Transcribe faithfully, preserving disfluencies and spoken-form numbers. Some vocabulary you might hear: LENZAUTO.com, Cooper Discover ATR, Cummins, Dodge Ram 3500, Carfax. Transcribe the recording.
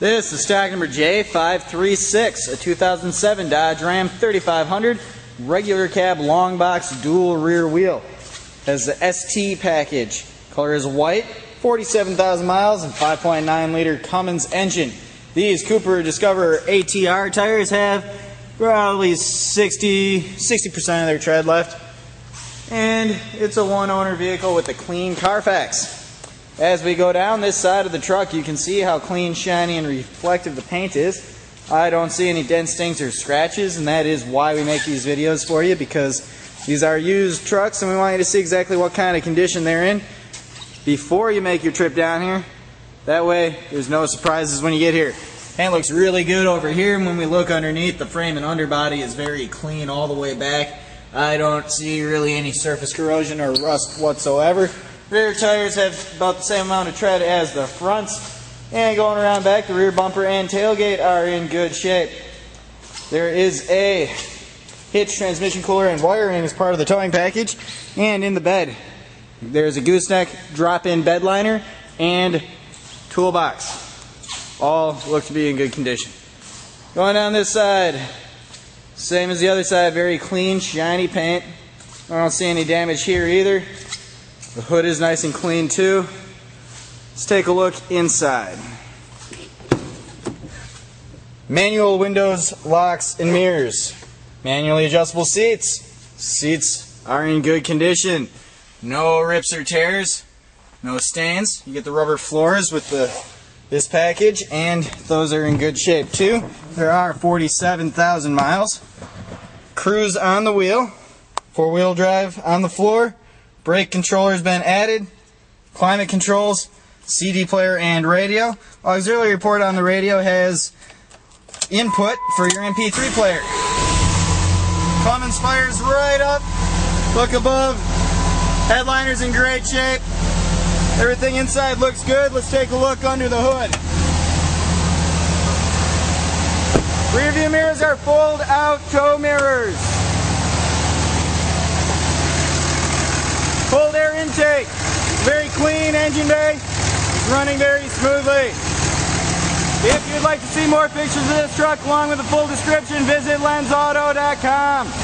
This is stock number J five three six, a two thousand seven Dodge Ram thirty-five hundred, regular cab, long box, dual rear wheel. Has the S T package. Color is white, forty-seven thousand miles, and five point nine liter Cummins engine. These Cooper Discover A T R tires have probably sixty, sixty percent of their tread left. And it's a one-owner vehicle with a clean Carfax. As we go down this side of the truck, you can see how clean, shiny, and reflective the paint is. I don't see any dent, stings, or scratches, and that is why we make these videos for you, because these are used trucks and we want you to see exactly what kind of condition they're in before you make your trip down here. That way, there's no surprises when you get here. Paint looks really good over here, and when we look underneath, the frame and underbody is very clean all the way back. I don't see really any surface corrosion or rust whatsoever. Rear tires have about the same amount of tread as the fronts. And going around back, the rear bumper and tailgate are in good shape. There is a hitch, transmission cooler, and wiring as part of the towing package. And in the bed, there's a gooseneck drop-in bed liner and toolbox. All look to be in good condition. Going down this side, same as the other side, very clean, shiny paint. I don't see any damage here either. The hood is nice and clean too. Let's take a look inside. Manual windows, locks, and mirrors. Manually adjustable seats. Seats are in good condition. No rips or tears. No stains. You get the rubber floors with the this package, and those are in good shape too. There are forty-seven thousand miles. Cruise on the wheel. Four-wheel drive on the floor. Brake controller's been added, climate controls, C D player and radio. Auxiliary port on the radio has input for your M P three player. Cummins fires right up, look above, headliner's in great shape. Everything inside looks good. Let's take a look under the hood. Rearview mirrors are fold out tow mirrors. Cold air intake, very clean engine bay, it's running very smoothly. If you'd like to see more pictures of this truck along with a full description, visit Lenz Auto dot com.